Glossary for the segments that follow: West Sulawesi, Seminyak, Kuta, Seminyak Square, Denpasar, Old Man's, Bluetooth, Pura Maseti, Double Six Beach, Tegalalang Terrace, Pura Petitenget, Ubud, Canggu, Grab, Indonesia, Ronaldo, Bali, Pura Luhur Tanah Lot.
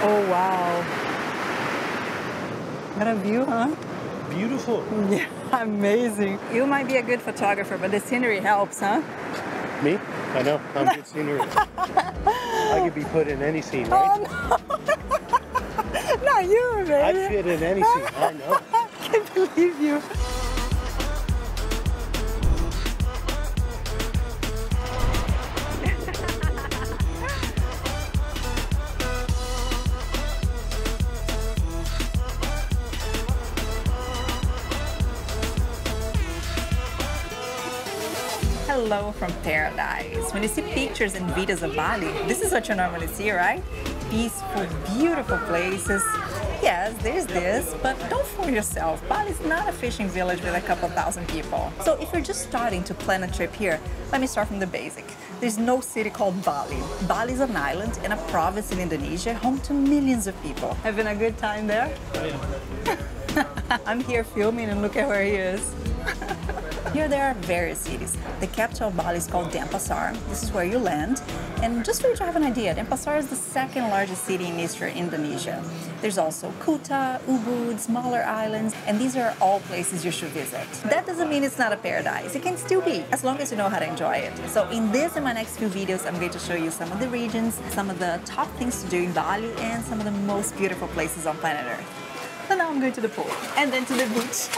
Oh, wow. What a view, huh? Beautiful. Yeah, amazing. You might be a good photographer, but the scenery helps, huh? Me? I know. I'm good scenery. I could be put in any scene, right? Oh, no. Not you, baby. I'd fit in any scene. I know. I can't believe you. Hello from paradise. When you see pictures and videos of Bali, this is what you normally see, right? Peaceful, beautiful places. Yes, there's this, but don't fool yourself. Bali is not a fishing village with a couple thousand people. So if you're just starting to plan a trip here, let me start from the basic. There's no city called Bali. Bali is an island and a province in Indonesia, home to millions of people. Having a good time there? I'm here filming and look at where he is. Here there are various cities. The capital of Bali is called Denpasar. This is where you land. And just for you to have an idea, Denpasar is the second largest city in eastern Indonesia. There's also Kuta, Ubud, smaller islands, and these are all places you should visit. That doesn't mean it's not a paradise. It can still be, as long as you know how to enjoy it. So in this and my next few videos, I'm going to show you some of the regions, some of the top things to do in Bali, and some of the most beautiful places on planet Earth. So now I'm going to the pool, and then to the beach.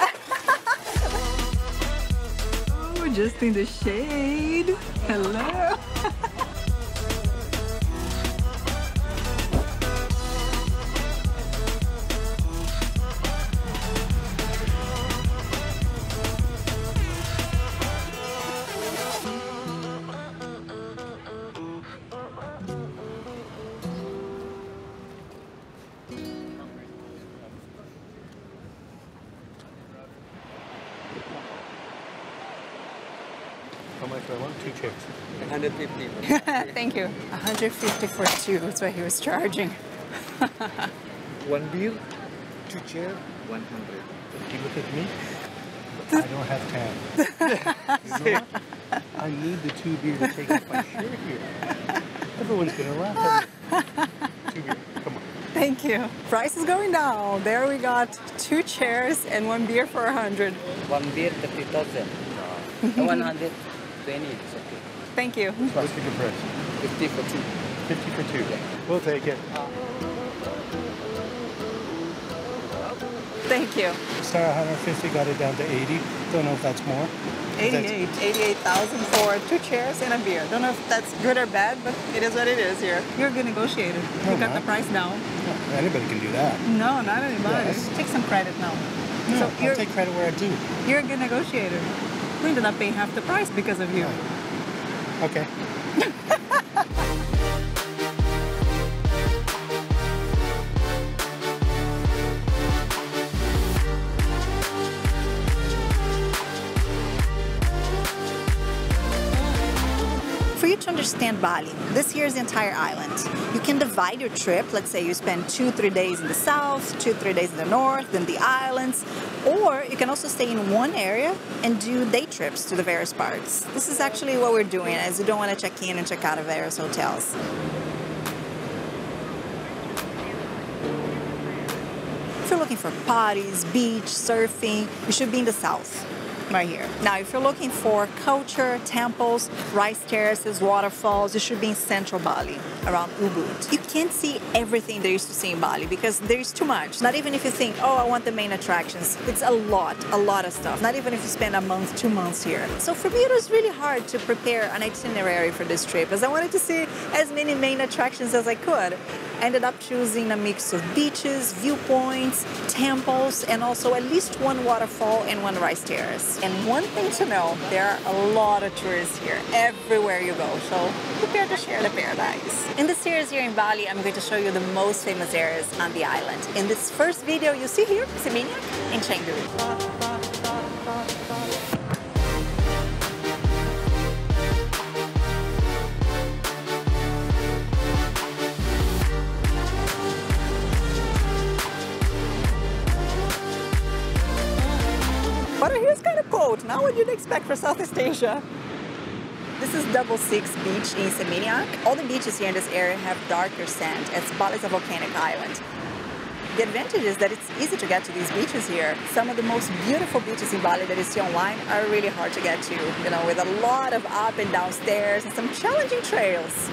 Just in the shade. Hello. How much do I want? Two chicks. 150. Thank you. 150 for two. That's what he was charging. One beer, two chair, 100. You look at me. I don't have time. You know what? I need the two beer to take off my shirt here. Everyone's gonna laugh at me. Two beer. Come on. Thank you. Price is going down. There we got two chairs and one beer for 100. One beer, 30,000. 100. 20, it's okay. Thank you. What's the good price? 50 for two. 50 for two. We'll take it. Thank you. Star 150 got it down to 80. Don't know if that's more. 88. 88,000 for two chairs and a beer. Don't know if that's good or bad, but it is what it is here. You're a good negotiator. You got the price down. No, anybody can do that. No, not anybody. Yes. Take some credit now. No, so I'll take credit where I do. You're a good negotiator. We ended up paying half the price because of you. Okay. For you to understand Bali, this here is the entire island. You can divide your trip. Let's say you spend 2-3 days in the south, 2-3 days in the north, then the islands. Or you can also stay in one area and do day trips to the various parts. This is actually what we're doing, as you don't want to check in and check out of various hotels. If you're looking for parties, beach, surfing, you should be in the south, right here. Now, if you're looking for culture, temples, rice terraces, waterfalls, you should be in central Bali, around Ubud. You can't see everything there is to see in Bali because there's too much. Not even if you think, oh, I want the main attractions. It's a lot of stuff. Not even if you spend a month, 2 months here. So for me, it was really hard to prepare an itinerary for this trip as I wanted to see as many main attractions as I could. I ended up choosing a mix of beaches, viewpoints, temples, and also at least one waterfall and one rice terrace. And one thing to know, there are a lot of tourists here, everywhere you go, so prepare to share the paradise. In this series here in Bali, I'm going to show you the most famous areas on the island. In this first video you see here, Seminyak and Canggu. Water here is kind of cold. Now what you'd expect for Southeast Asia. This is Double Six Beach in Seminyak. All the beaches here in this area have darker sand, as Bali is a volcanic island. The advantage is that it's easy to get to these beaches here. Some of the most beautiful beaches in Bali that you see online are really hard to get to, you know, with a lot of up and down stairs and some challenging trails.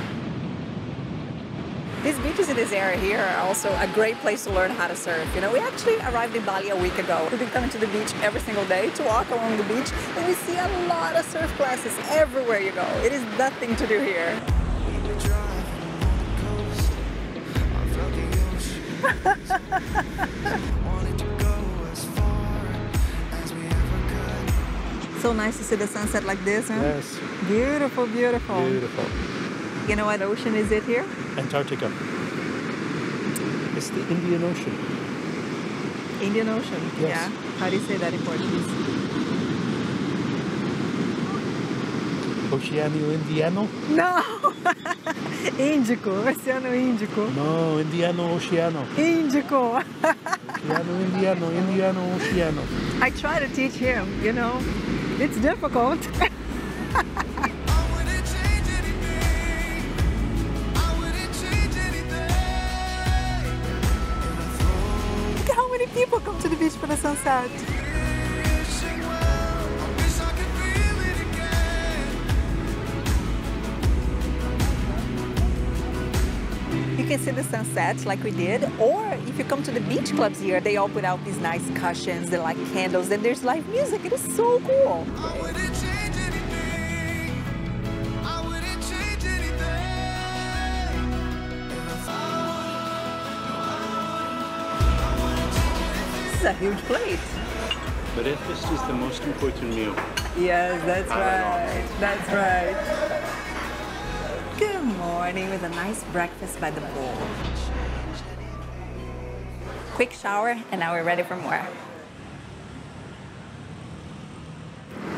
These beaches in this area here are also a great place to learn how to surf. You know, we actually arrived in Bali a week ago. We've been coming to the beach every single day to walk along the beach, and we see a lot of surf classes everywhere you go. It is nothing to do here. So nice to see the sunset like this, huh? Yes. Beautiful, beautiful. Beautiful. You know what ocean is it here? Antarctica. It's the Indian Ocean. Indian Ocean, yes. Yeah. How do you say that in Portuguese? Oceano Indiano? No! Índico, Oceano Índico. No, Indiano Oceano. Índico. Oceano Indiano, Indiano Oceano. I try to teach him, you know. It's difficult. People come to the beach for the sunset. You can see the sunset like we did, or if you come to the beach clubs here, they all put out these nice cushions, they light candles, and there's live music. It is so cool. A huge plate. But breakfast is the most important meal. Yes, that's right. That's right. Good morning with a nice breakfast by the pool. Quick shower, and now we're ready for more.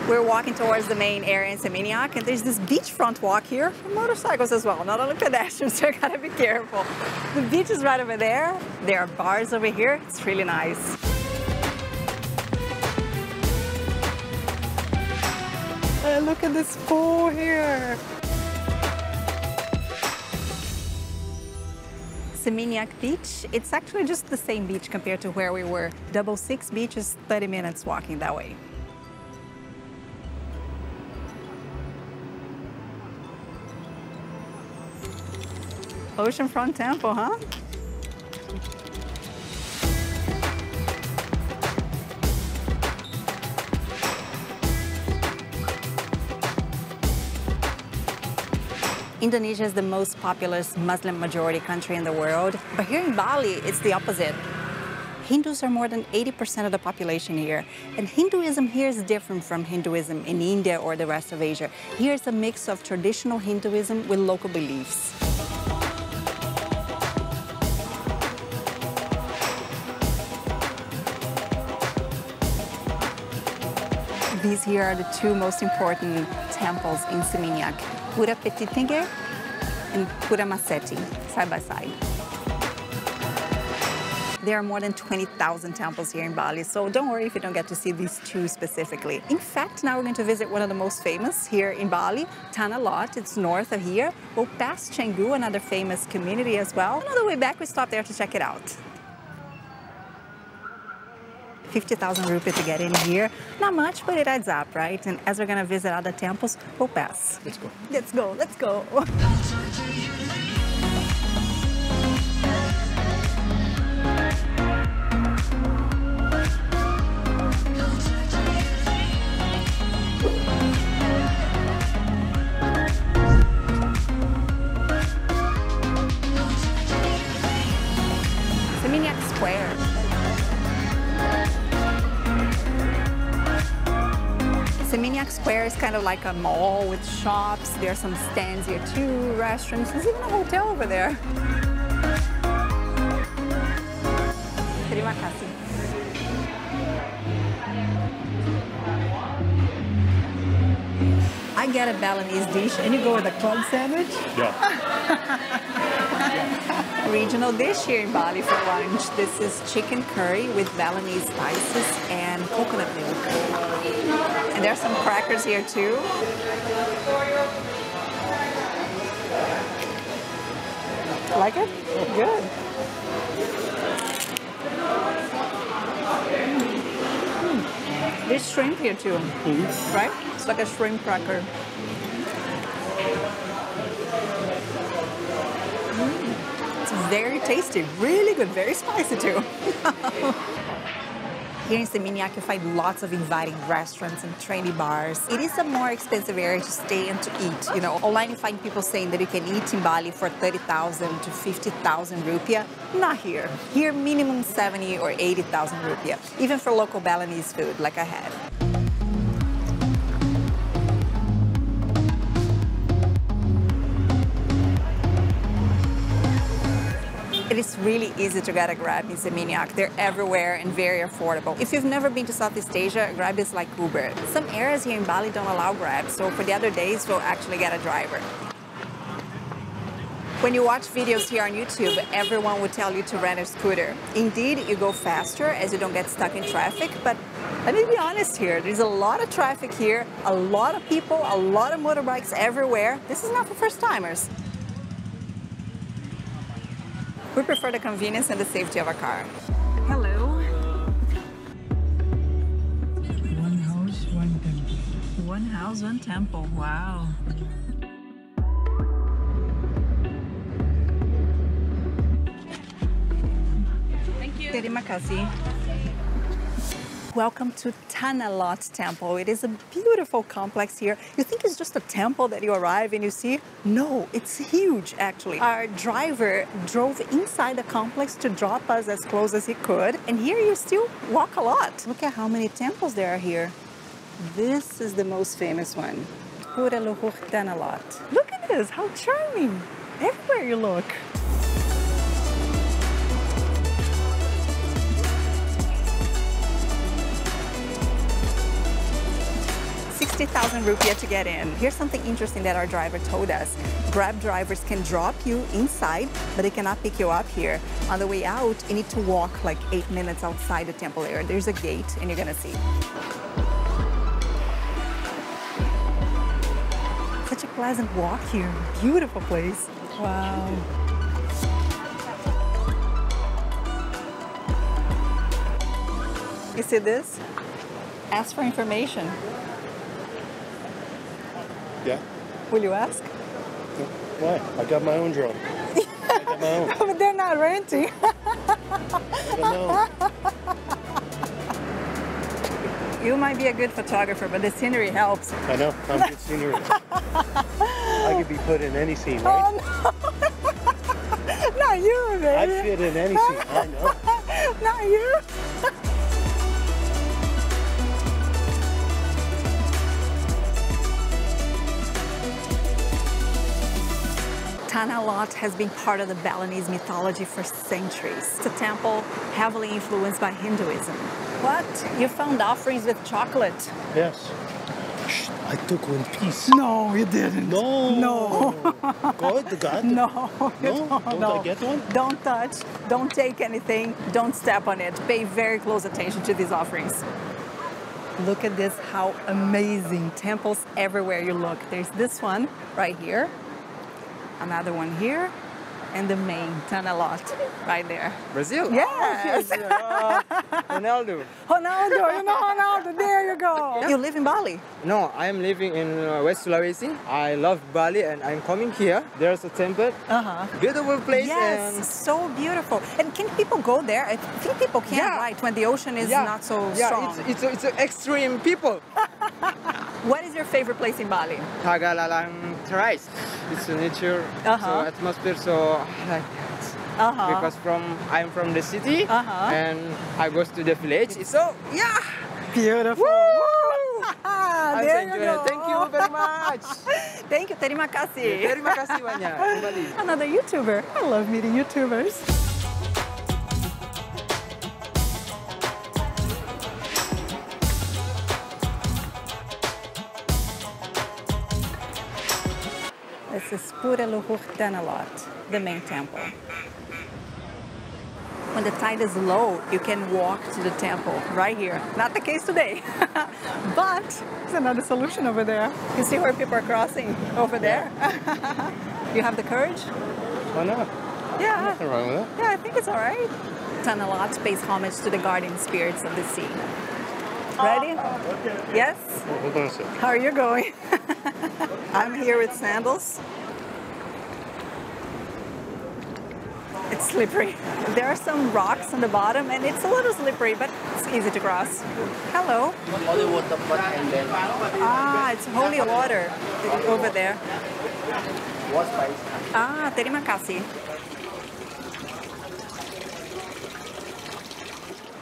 We're walking towards the main area in Seminyak, and there's this beachfront walk here for motorcycles as well, not only pedestrians, so you gotta be careful. The beach is right over there. There are bars over here. It's really nice. And look at this pool here. Seminyak Beach, it's actually just the same beach compared to where we were. Double Six Beach is 30 minutes walking that way. Oceanfront temple, huh? Indonesia is the most populous Muslim-majority country in the world, but here in Bali, it's the opposite. Hindus are more than 80% of the population here, and Hinduism here is different from Hinduism in India or the rest of Asia. Here it's a mix of traditional Hinduism with local beliefs. These here are the two most important temples in Seminyak, Pura Petitenget and Pura Maseti, side by side. There are more than 20,000 temples here in Bali, so don't worry if you don't get to see these two specifically. In fact, now we're going to visit one of the most famous here in Bali, Tanah Lot. It's north of here. We'll pass Canggu, another famous community as well. On the way back, we stopped there to check it out. 50,000 rupees to get in here. Not much, but it adds up, right? And as we're going to visit other temples, we'll pass. Let's go. Let's go. Let's go. Seminyak Square. Seminyak Square is kind of like a mall with shops. There are some stands here too, restaurants. There's even a hotel over there. Terima kasih. I get a Balinese dish, and you go with a club sandwich? Yeah. regional dish here in Bali for lunch. This is chicken curry with Balinese spices and coconut milk. And there are some crackers here too. Like it? Good. There's shrimp here too, right? It's like a shrimp cracker. It's very tasty, really good, very spicy too. Here in Seminyak, you find lots of inviting restaurants and trendy bars. It is a more expensive area to stay and to eat. You know, online you find people saying that you can eat in Bali for 30,000 to 50,000 rupiah. Not here. Here, minimum 70 or 80,000 rupiah, even for local Balinese food, like I had. It is really easy to get a Grab in Seminyak. They're everywhere and very affordable. If you've never been to Southeast Asia, Grab is like Uber. Some areas here in Bali don't allow Grab, so for the other days, we'll actually get a driver. When you watch videos here on YouTube, everyone will tell you to rent a scooter. Indeed, you go faster as you don't get stuck in traffic, but let me be honest here, there's a lot of traffic here, a lot of people, a lot of motorbikes everywhere. This is not for first-timers. We prefer the convenience and the safety of our car. Hello. One house, one temple. One house, one temple. Wow. Thank you. Terima kasih. Welcome to Tanah Lot Temple. It is a beautiful complex here. You think it's just a temple that you arrive and you see? No, it's huge actually. Our driver drove inside the complex to drop us as close as he could. And here you still walk a lot. Look at how many temples there are here. This is the most famous one. Pura Luhur Tanah Lot. Look at this, how charming. Everywhere you look. Rupiah to get in. Here's something interesting that our driver told us. Grab drivers can drop you inside, but they cannot pick you up here. On the way out, you need to walk like 8 minutes outside the temple area. There's a gate, and you're gonna see. Such a pleasant walk here. Beautiful place. Wow. You see this? Ask for information. Yeah. Will you ask? Why? I got my own drone. I got my own. But they're not renting. I don't know. You might be a good photographer, but the scenery helps. I know. I'm good scenery. I could be put in any scene, right? Oh, no. Not you, baby. I'd fit in any scene. I know. Not you. Tanah Lot has been part of the Balinese mythology for centuries. It's a temple heavily influenced by Hinduism. What? You found offerings with chocolate. Yes. Shh, I took one piece. No, you didn't. No. No. God. No. No? Don't I get one? Don't touch. Don't take anything. Don't step on it. Pay very close attention to these offerings. Look at this, how amazing. Temples everywhere you look. There's this one right here. Another one here, and the main Tanah Lot right there. Brazil? Yes! Ronaldo. Ronaldo, you know Ronaldo, there you go. Yeah. You live in Bali? No, I'm living in West Sulawesi. I love Bali and I'm coming here. There's a temple. Beautiful place. Yes, and so beautiful. And can people go there? I think people can, right? When the ocean is not so strong. Yeah, it's extreme people. What is your favorite place in Bali? Tegalalang Terrace. It's a nature, so atmosphere, so I like that. Because I'm from the city and I go to the village. So yeah, beautiful. Woo! I'm there you go. Thank you very much. Thank you. Terima kasih. Terima kasih banyak. Another YouTuber. I love meeting YouTubers. This is Pura Luhur Tanah Lot, the main temple. when the tide is low, you can walk to the temple right here. Not the case today, but there's another solution over there. You see where people are crossing over there? Yeah. You have the courage? Why not? Yeah. Nothing wrong with it. Yeah, I think it's all right. Tanah Lot pays homage to the guardian spirits of the sea. Ready? Okay. Yes? Hold on a second. How are you going? I'm here with sandals. It's slippery. There are some rocks on the bottom and it's a little slippery, but it's easy to cross. Hello. Holy water. Ah, it's holy water over there. Ah, terima kasih.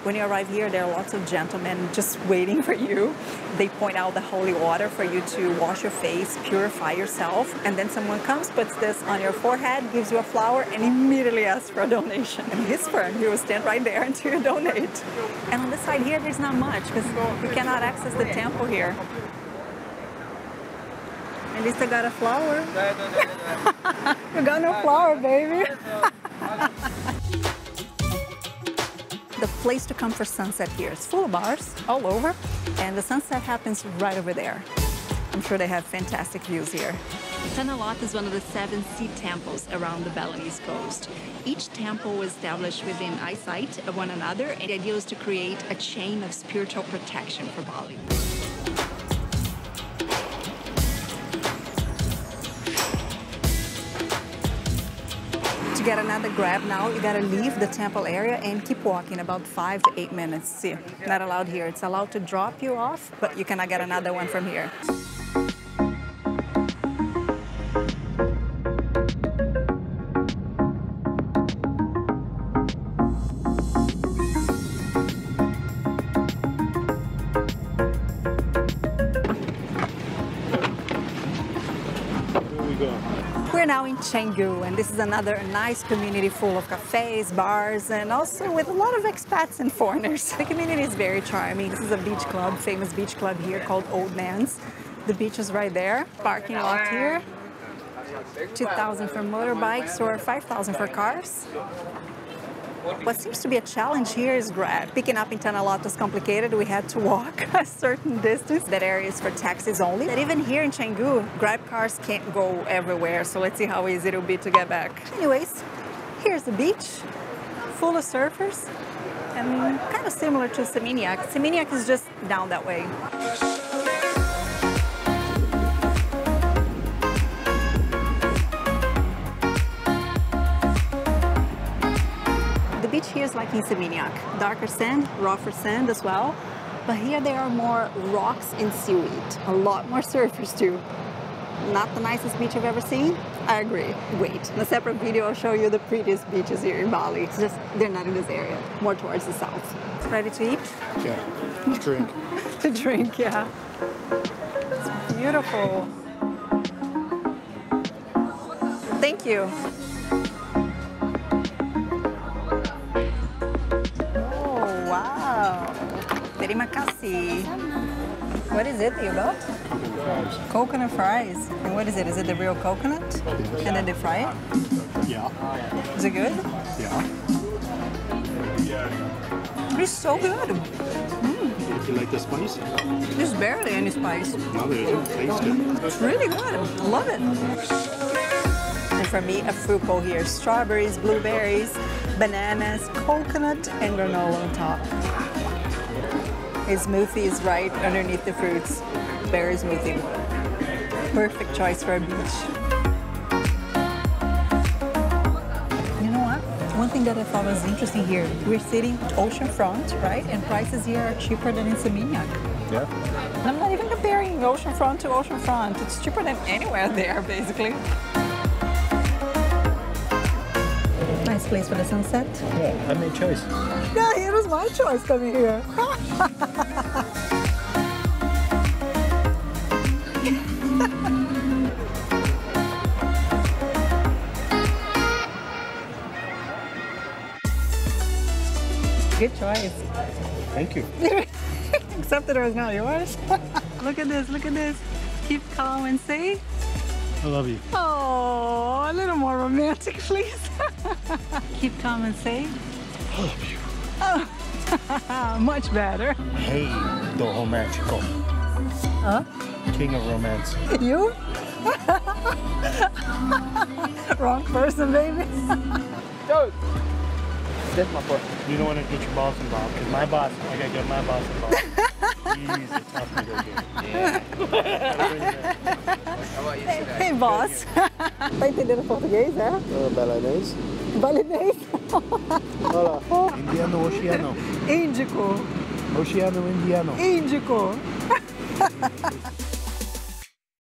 When you arrive here, there are lots of gentlemen just waiting for you. They point out the holy water for you to wash your face, purify yourself, and then someone comes, puts this on your forehead, gives you a flower, and immediately asks for a donation. And his friend, you will stand right there until you donate. And on this side here, there's not much because you cannot access the temple here. At least I got a flower. You got no flower, baby. The place to come for sunset here. It's full of bars all over, and the sunset happens right over there. I'm sure they have fantastic views here. Tanah Lot is one of the 7 sea temples around the Balinese coast. Each temple was established within eyesight of one another, and the idea was to create a chain of spiritual protection for Bali. Get another Grab now. You gotta leave the temple area and keep walking about 5 to 8 minutes. See, not allowed here. It's allowed to drop you off, but you cannot get another one from here. Now in Canggu, and this is another nice community full of cafes, bars, and also with a lot of expats and foreigners. The community is very charming. This is a beach club, famous beach club here called Old Man's. The beach is right there, parking lot here, 2,000 for motorbikes or 5,000 for cars. What seems to be a challenge here is Grab. Picking up in Tanah Lot was complicated. We had to walk a certain distance. That area is for taxis only. And even here in Canggu, Grab cars can't go everywhere. So let's see how easy it'll be to get back. Anyways, here's the beach, full of surfers, and kind of similar to Seminyak. Seminyak is just down that way. Here's like in Seminyak, darker sand, rougher sand as well, but here there are more rocks and seaweed, a lot more surfers too. Not the nicest beach I've ever seen, I agree. Wait, in a separate video I'll show you the prettiest beaches here in Bali. It's just, they're not in this area, more towards the south. Ready to eat? Yeah, to drink. To drink, yeah. It's beautiful. Thank you. Terima kasih. What is it that you got? Coconut fries. And what is it? Is it the real coconut? And then they fry it? Yeah. Is it good? Yeah. It's so good. Mm. Do you like the spice? There's barely any spice. No, there isn't. Tastes good. It's really good. I love it. And for me, a fruit bowl here. Strawberries, blueberries, bananas, coconut, and granola on top. His smoothie is right underneath the fruits. Berry smoothie. Perfect choice for a beach. You know what? One thing that I thought was interesting here, we're sitting oceanfront, right? And prices here are cheaper than in Seminyak. Yeah. And I'm not even comparing oceanfront to oceanfront. It's cheaper than anywhere there, basically. Nice place for the sunset. Yeah, I made choice. Yeah, it was my choice coming here. Good choice. Thank you. Except that it was not yours. Look at this, look at this. Keep calm and say, I love you. Oh, a little more romantic, please. Keep calm and say, all of you. Oh, much better. Hey, the romantical. Huh? King of romance. You? Wrong person, baby. Dude. That's my boy. You don't want to get your boss involved, because my boss, I gotta get my boss involved. Jeez, it's tough to go get. Yeah. How about you today? Hey, boss. I think they're Portuguese, huh? Balinese. Balinese? Olha lá. Indiano, oceano. Índico. Oceano, indiano. Índico.